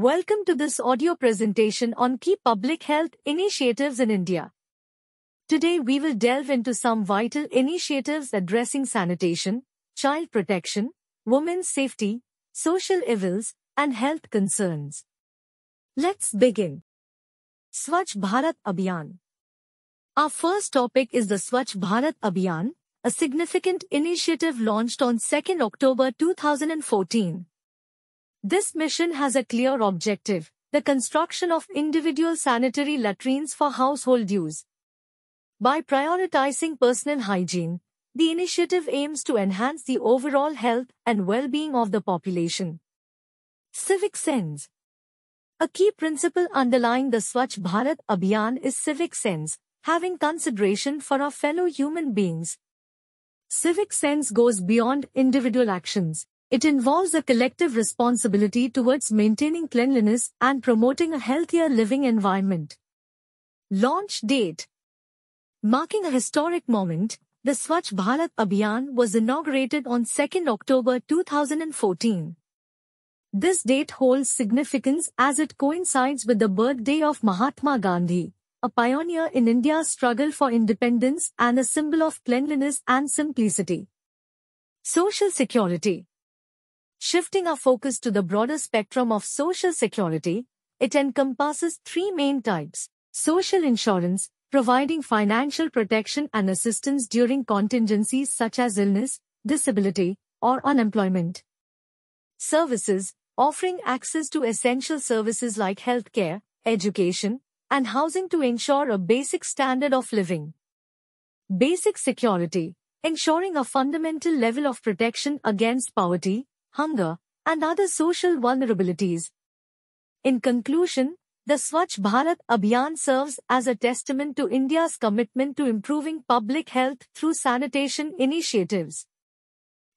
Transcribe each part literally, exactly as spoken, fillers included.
Welcome to this audio presentation on key public health initiatives in India. Today we will delve into some vital initiatives addressing sanitation, child protection, women's safety, social evils, and health concerns. Let's begin. Swachh Bharat Abhiyan. Our first topic is the Swachh Bharat Abhiyan, a significant initiative launched on second of October two thousand fourteen. This mission has a clear objective, the construction of individual sanitary latrines for household use. By prioritizing personal hygiene, the initiative aims to enhance the overall health and well-being of the population. Civic sense. A key principle underlying the Swachh Bharat Abhiyan is civic sense, having consideration for our fellow human beings. Civic sense goes beyond individual actions. It involves a collective responsibility towards maintaining cleanliness and promoting a healthier living environment. Launch date. Marking a historic moment, the Swachh Bharat Abhiyan was inaugurated on second of October two thousand fourteen. This date holds significance as it coincides with the birthday of Mahatma Gandhi, a pioneer in India's struggle for independence and a symbol of cleanliness and simplicity. Social security. Shifting our focus to the broader spectrum of social security, it encompasses three main types: social insurance, providing financial protection and assistance during contingencies such as illness, disability, or unemployment; services, offering access to essential services like healthcare, education, and housing to ensure a basic standard of living; basic security, ensuring a fundamental level of protection against poverty, hunger, and other social vulnerabilities. In conclusion, the Swachh Bharat Abhiyan serves as a testament to India's commitment to improving public health through sanitation initiatives.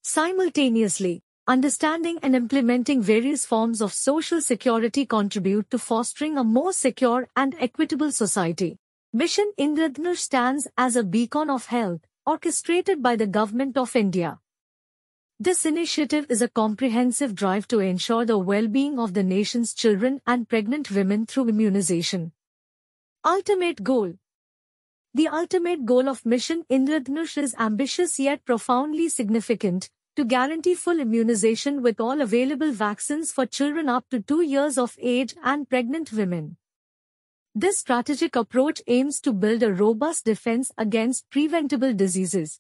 Simultaneously, understanding and implementing various forms of social security contribute to fostering a more secure and equitable society. Mission Indradhanush stands as a beacon of health, orchestrated by the Government of India. This initiative is a comprehensive drive to ensure the well-being of the nation's children and pregnant women through immunization. Ultimate goal. The ultimate goal of Mission Indradhanush is ambitious yet profoundly significant: to guarantee full immunization with all available vaccines for children up to two years of age and pregnant women. This strategic approach aims to build a robust defense against preventable diseases.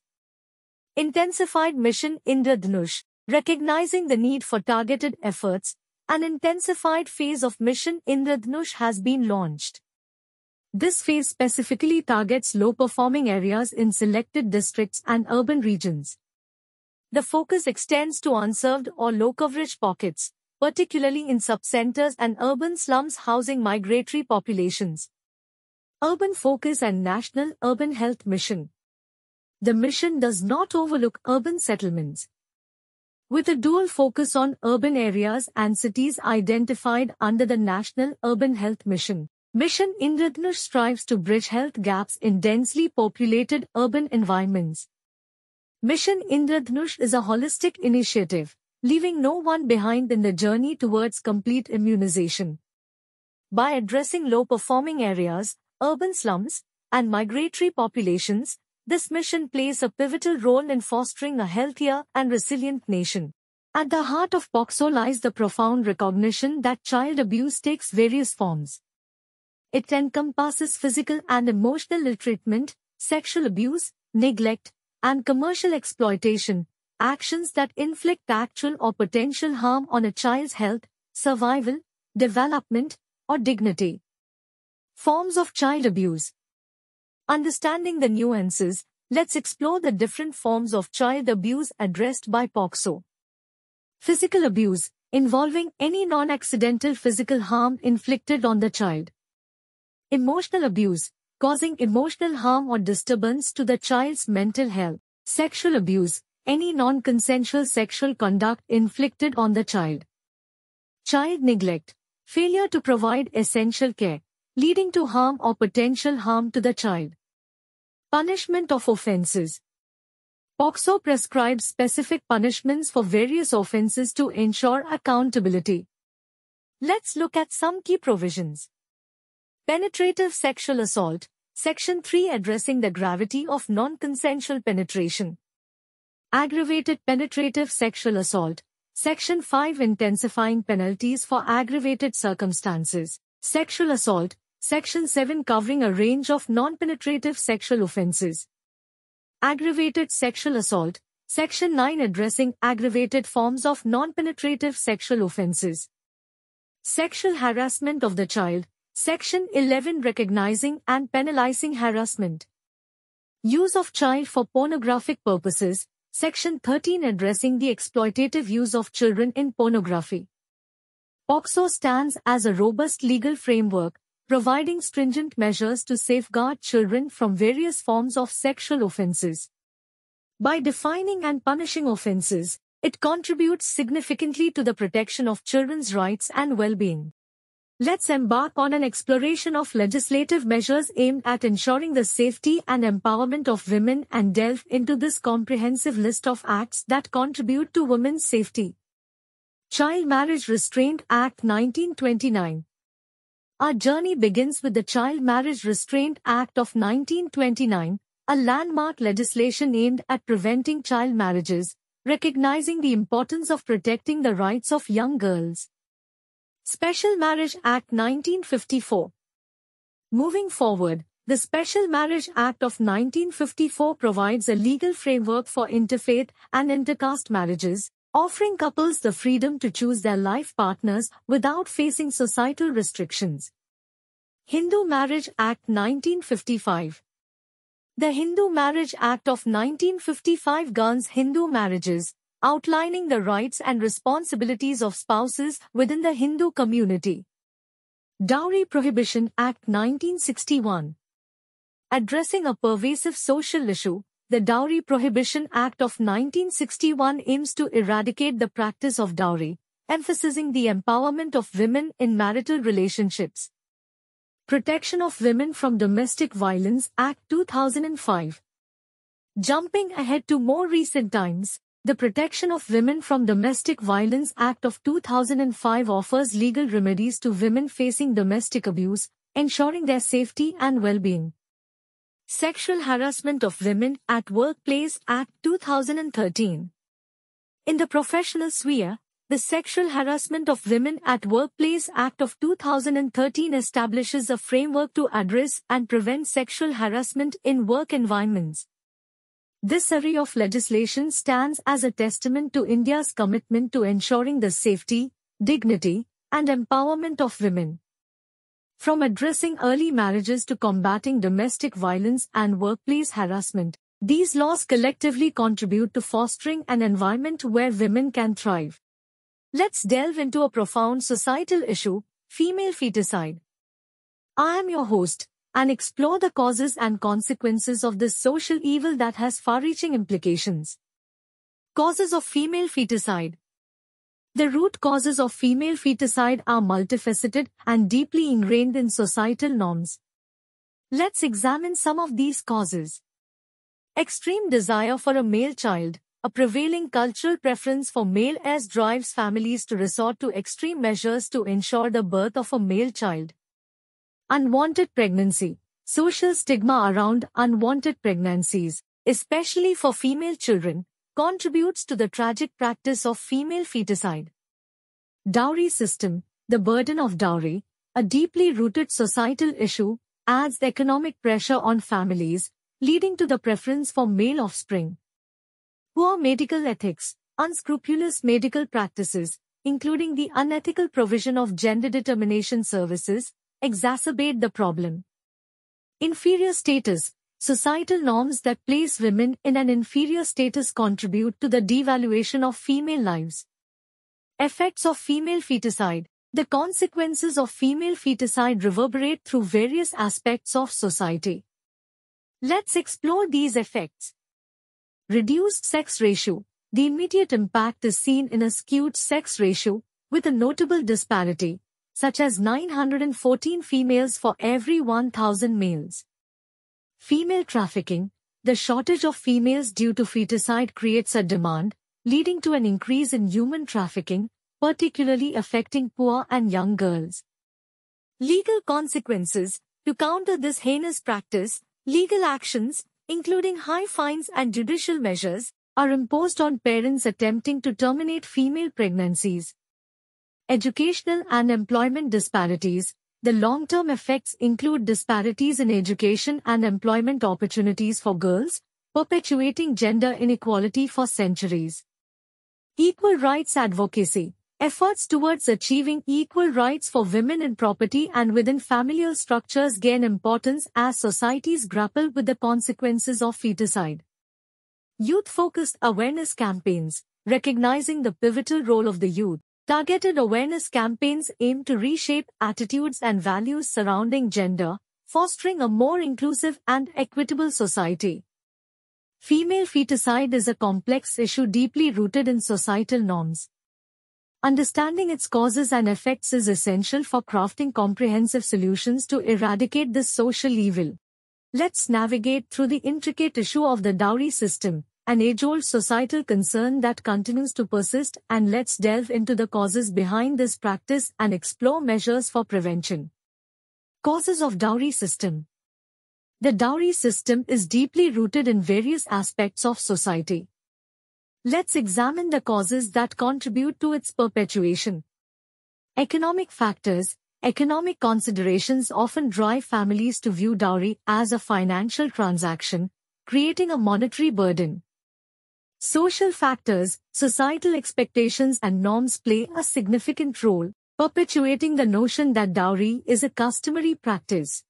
Intensified Mission Indradhanush. Recognizing the need for targeted efforts, an intensified phase of Mission Indradhanush has been launched. This phase specifically targets low-performing areas in selected districts and urban regions. The focus extends to unserved or low-coverage pockets, particularly in sub-centers and urban slums housing migratory populations. Urban focus and National Urban Health Mission. The mission does not overlook urban settlements. With a dual focus on urban areas and cities identified under the National Urban Health Mission, Mission Indradhanush strives to bridge health gaps in densely populated urban environments. Mission Indradhanush is a holistic initiative, leaving no one behind in the journey towards complete immunization. By addressing low-performing areas, urban slums, and migratory populations, this mission plays a pivotal role in fostering a healthier and resilient nation. At the heart of POCSO lies the profound recognition that child abuse takes various forms. It encompasses physical and emotional maltreatment, sexual abuse, neglect, and commercial exploitation, actions that inflict actual or potential harm on a child's health, survival, development, or dignity. Forms of child abuse. Understanding the nuances, let's explore the different forms of child abuse addressed by POCSO. Physical abuse, involving any non-accidental physical harm inflicted on the child. Emotional abuse, causing emotional harm or disturbance to the child's mental health. Sexual abuse, any non-consensual sexual conduct inflicted on the child. Child neglect, failure to provide essential care, leading to harm or potential harm to the child. Punishment of offenses. POCSO prescribes specific punishments for various offenses to ensure accountability. Let's look at some key provisions. Penetrative sexual assault, Section three, addressing the gravity of non-consensual penetration. Aggravated penetrative sexual assault, Section five, intensifying penalties for aggravated circumstances. Sexual assault, Section seven, covering a range of non-penetrative sexual offenses. Aggravated sexual assault, Section nine, addressing aggravated forms of non-penetrative sexual offenses. Sexual harassment of the child, Section eleven, recognizing and penalizing harassment. Use of child for pornographic purposes, Section thirteen, addressing the exploitative use of children in pornography. POCSO stands as a robust legal framework, providing stringent measures to safeguard children from various forms of sexual offenses. By defining and punishing offenses, it contributes significantly to the protection of children's rights and well-being. Let's embark on an exploration of legislative measures aimed at ensuring the safety and empowerment of women and delve into this comprehensive list of acts that contribute to women's safety. Child Marriage Restraint Act nineteen twenty-nine. Our journey begins with the Child Marriage Restraint Act of nineteen twenty-nine, a landmark legislation aimed at preventing child marriages, recognizing the importance of protecting the rights of young girls. Special Marriage Act nineteen fifty-four. Moving forward, the Special Marriage Act of nineteen fifty-four provides a legal framework for interfaith and intercaste marriages, offering couples the freedom to choose their life partners without facing societal restrictions. Hindu Marriage Act nineteen fifty-five. The Hindu Marriage Act of nineteen fifty-five governs Hindu marriages, outlining the rights and responsibilities of spouses within the Hindu community. Dowry Prohibition Act nineteen sixty-one. Addressing a pervasive social issue, the Dowry Prohibition Act of nineteen sixty-one aims to eradicate the practice of dowry, emphasizing the empowerment of women in marital relationships. Protection of Women from Domestic Violence Act two thousand five. Jumping ahead to more recent times, the Protection of Women from Domestic Violence Act of two thousand five offers legal remedies to women facing domestic abuse, ensuring their safety and well-being. Sexual Harassment of Women at Workplace Act two thousand thirteen. In the professional sphere, the Sexual Harassment of Women at Workplace Act of two thousand thirteen establishes a framework to address and prevent sexual harassment in work environments. This array of legislation stands as a testament to India's commitment to ensuring the safety, dignity, and empowerment of women. From addressing early marriages to combating domestic violence and workplace harassment, these laws collectively contribute to fostering an environment where women can thrive. Let's delve into a profound societal issue, female feticide. I am your host, and explore the causes and consequences of this social evil that has far-reaching implications. Causes of female feticide. The root causes of female feticide are multifaceted and deeply ingrained in societal norms. Let's examine some of these causes. Extreme desire for a male child. A prevailing cultural preference for male heirs drives families to resort to extreme measures to ensure the birth of a male child. Unwanted pregnancy. Social stigma around unwanted pregnancies, especially for female children, contributes to the tragic practice of female feticide. Dowry system. The burden of dowry, a deeply rooted societal issue, adds economic pressure on families, leading to the preference for male offspring. Poor medical ethics. Unscrupulous medical practices, including the unethical provision of gender determination services, exacerbate the problem. Inferior status. Societal norms that place women in an inferior status contribute to the devaluation of female lives. Effects of female feticide. The consequences of female feticide reverberate through various aspects of society. Let's explore these effects. Reduced sex ratio. The immediate impact is seen in a skewed sex ratio, with a notable disparity, such as nine hundred fourteen females for every one thousand males. Female trafficking. The shortage of females due to feticide creates a demand, leading to an increase in human trafficking, particularly affecting poor and young girls. Legal consequences. To counter this heinous practice, legal actions, including high fines and judicial measures, are imposed on parents attempting to terminate female pregnancies. Educational and employment disparities. The long-term effects include disparities in education and employment opportunities for girls, perpetuating gender inequality for centuries. Equal rights advocacy. Efforts towards achieving equal rights for women in property and within familial structures gain importance as societies grapple with the consequences of feticide. Youth-focused awareness campaigns. Recognizing the pivotal role of the youth, targeted awareness campaigns aim to reshape attitudes and values surrounding gender, fostering a more inclusive and equitable society. Female feticide is a complex issue deeply rooted in societal norms. Understanding its causes and effects is essential for crafting comprehensive solutions to eradicate this social evil. Let's navigate through the intricate issue of the dowry system, an age-old societal concern that continues to persist, and let's delve into the causes behind this practice and explore measures for prevention. Causes of dowry system. The dowry system is deeply rooted in various aspects of society. Let's examine the causes that contribute to its perpetuation. Economic factors. Economic considerations often drive families to view dowry as a financial transaction, creating a monetary burden. Social factors. Societal expectations and norms play a significant role, perpetuating the notion that dowry is a customary practice.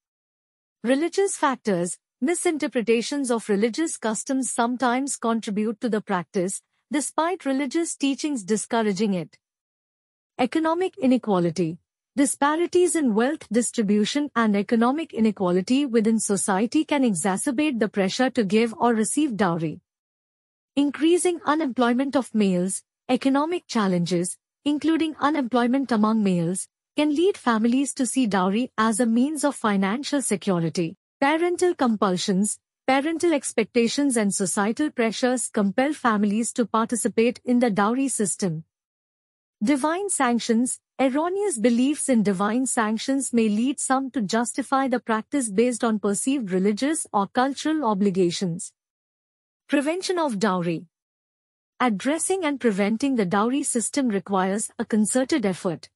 Religious factors. Misinterpretations of religious customs sometimes contribute to the practice, despite religious teachings discouraging it. Economic inequality. Disparities in wealth distribution and economic inequality within society can exacerbate the pressure to give or receive dowry. Increasing unemployment of males. Economic challenges, including unemployment among males, can lead families to see dowry as a means of financial security. Parental compulsions. Parental expectations and societal pressures compel families to participate in the dowry system. Divine sanctions. Erroneous beliefs in divine sanctions may lead some to justify the practice based on perceived religious or cultural obligations. Prevention of dowry. Addressing and preventing the dowry system requires a concerted effort.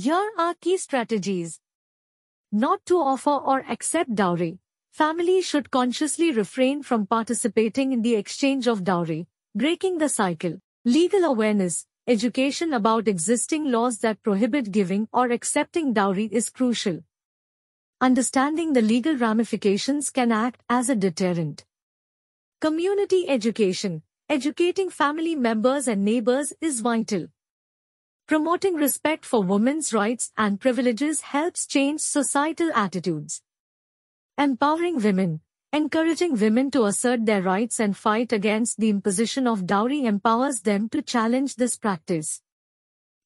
Here are key strategies. Not to offer or accept dowry. Families should consciously refrain from participating in the exchange of dowry, breaking the cycle. Legal awareness, education about existing laws that prohibit giving or accepting dowry is crucial. Understanding the legal ramifications can act as a deterrent. Community education. Educating family members and neighbors is vital. Promoting respect for women's rights and privileges helps change societal attitudes. Empowering women. Encouraging women to assert their rights and fight against the imposition of dowry empowers them to challenge this practice.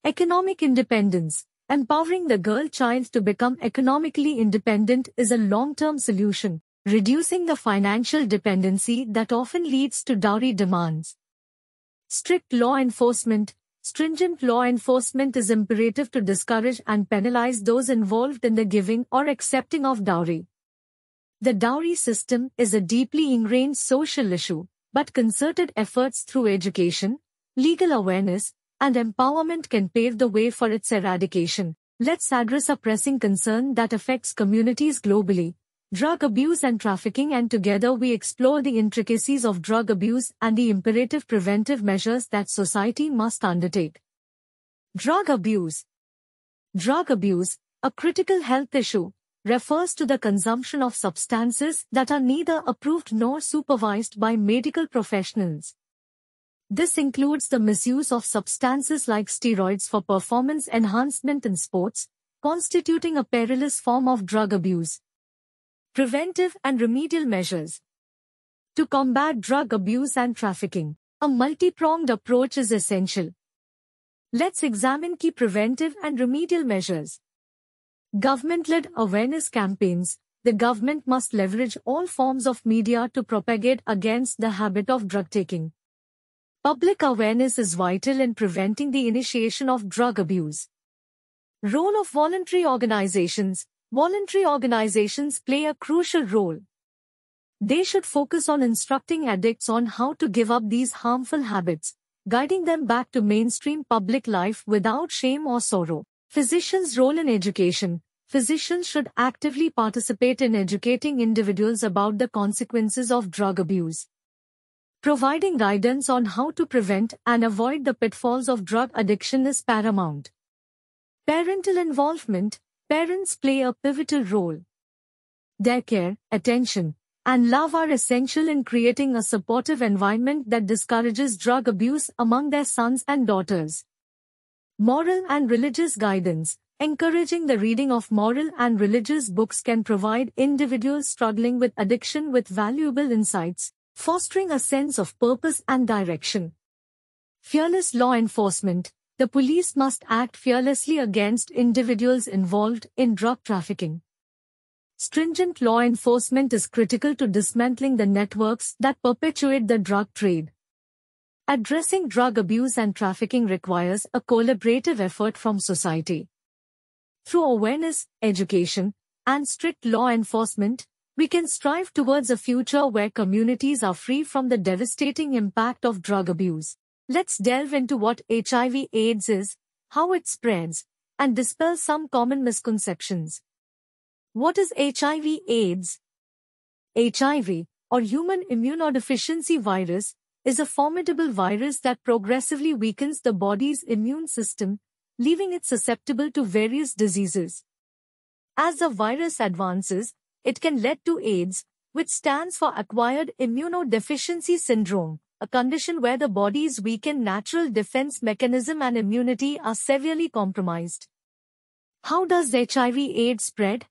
Economic independence. Empowering the girl child to become economically independent is a long-term solution, reducing the financial dependency that often leads to dowry demands. Strict law enforcement. Stringent law enforcement is imperative to discourage and penalize those involved in the giving or accepting of dowry. The dowry system is a deeply ingrained social issue, but concerted efforts through education, legal awareness, and empowerment can pave the way for its eradication. Let's address a pressing concern that affects communities globally: drug abuse and trafficking, and together we explore the intricacies of drug abuse and the imperative preventive measures that society must undertake. Drug abuse. Drug abuse, a critical health issue, refers to the consumption of substances that are neither approved nor supervised by medical professionals. This includes the misuse of substances like steroids for performance enhancement in sports, constituting a perilous form of drug abuse. Preventive and remedial measures. To combat drug abuse and trafficking, a multi-pronged approach is essential. Let's examine key preventive and remedial measures. Government-led awareness campaigns. The government must leverage all forms of media to propagate against the habit of drug taking. Public awareness is vital in preventing the initiation of drug abuse. Role of voluntary organizations. Voluntary organizations play a crucial role. They should focus on instructing addicts on how to give up these harmful habits, guiding them back to mainstream public life without shame or sorrow. Physicians' role in education. Physicians should actively participate in educating individuals about the consequences of drug abuse, providing guidance on how to prevent and avoid the pitfalls of drug addiction is paramount. Parental involvement. Parents play a pivotal role. Their care, attention, and love are essential in creating a supportive environment that discourages drug abuse among their sons and daughters. Moral and religious guidance. Encouraging the reading of moral and religious books can provide individuals struggling with addiction with valuable insights, fostering a sense of purpose and direction. Fearless law enforcement. The police must act fearlessly against individuals involved in drug trafficking. Stringent law enforcement is critical to dismantling the networks that perpetuate the drug trade. Addressing drug abuse and trafficking requires a collaborative effort from society. Through awareness, education, and strict law enforcement, we can strive towards a future where communities are free from the devastating impact of drug abuse. Let's delve into what H I V AIDS is, how it spreads, and dispel some common misconceptions. What is H I V AIDS? H I V, or human immunodeficiency virus, is a formidable virus that progressively weakens the body's immune system, leaving it susceptible to various diseases. As the virus advances, it can lead to AIDS, which stands for Acquired Immunodeficiency Syndrome, a condition where the body's weakened natural defense mechanism and immunity are severely compromised. How does H I V AIDS spread?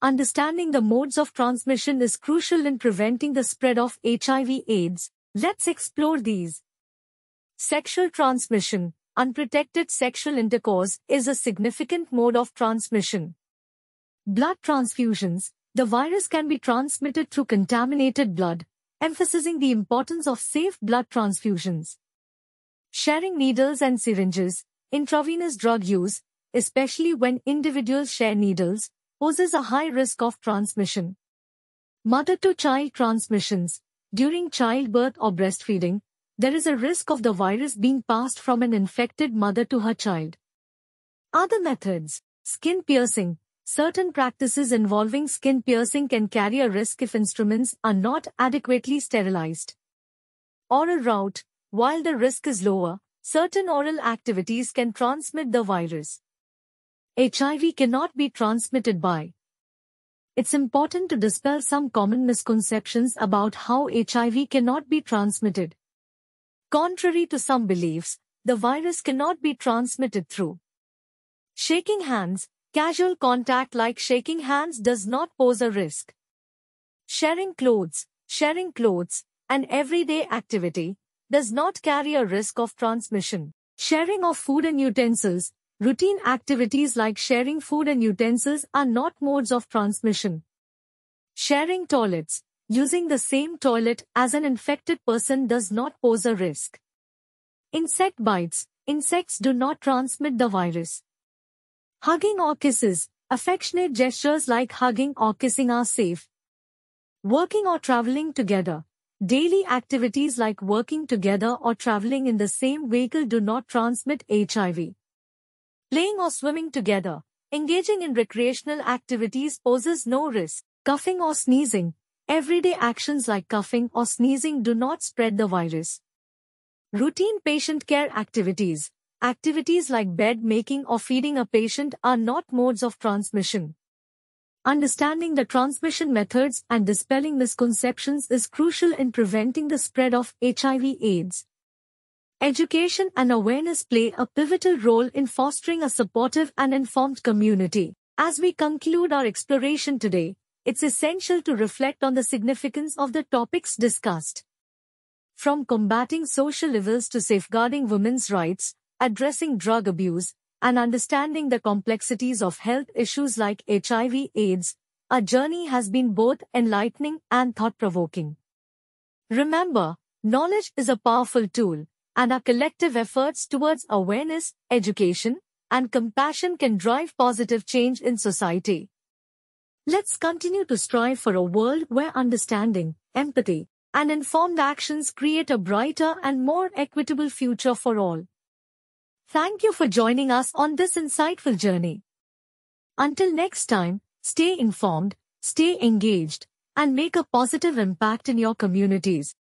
Understanding the modes of transmission is crucial in preventing the spread of H I V AIDS. Let's explore these. Sexual transmission. Unprotected sexual intercourse is a significant mode of transmission. Blood transfusions. The virus can be transmitted through contaminated blood, emphasizing the importance of safe blood transfusions. Sharing needles and syringes. Intravenous drug use, especially when individuals share needles, poses a high risk of transmission. Mother-to-child transmissions. During childbirth or breastfeeding, there is a risk of the virus being passed from an infected mother to her child. Other methods. Skin piercing. Certain practices involving skin piercing can carry a risk if instruments are not adequately sterilized. Oral route. While the risk is lower, certain oral activities can transmit the virus. H I V cannot be transmitted by. It's important to dispel some common misconceptions about how H I V cannot be transmitted. Contrary to some beliefs, the virus cannot be transmitted through shaking hands. Casual contact like shaking hands does not pose a risk. Sharing clothes, sharing clothes, an everyday activity, does not carry a risk of transmission. Sharing of food and utensils, routine activities like sharing food and utensils are not modes of transmission. Sharing toilets, using the same toilet as an infected person does not pose a risk. Insect bites, insects do not transmit the virus. Hugging or kisses, affectionate gestures like hugging or kissing are safe. Working or traveling together, daily activities like working together or traveling in the same vehicle do not transmit H I V. Playing or swimming together, engaging in recreational activities poses no risk. Coughing or sneezing, everyday actions like coughing or sneezing do not spread the virus. Routine patient care activities. Activities like bed-making or feeding a patient are not modes of transmission. Understanding the transmission methods and dispelling misconceptions is crucial in preventing the spread of H I V AIDS. Education and awareness play a pivotal role in fostering a supportive and informed community. As we conclude our exploration today, it's essential to reflect on the significance of the topics discussed. From combating social evils to safeguarding women's rights, addressing drug abuse, and understanding the complexities of health issues like H I V AIDS, our journey has been both enlightening and thought-provoking. Remember, Knowledge is a powerful tool, and our collective efforts towards awareness, education, and compassion can drive positive change in society. Let's continue to strive for a world where understanding, empathy, and informed actions create a brighter and more equitable future for all. Thank you for joining us on this insightful journey. Until next time, stay informed, stay engaged, and make a positive impact in your communities.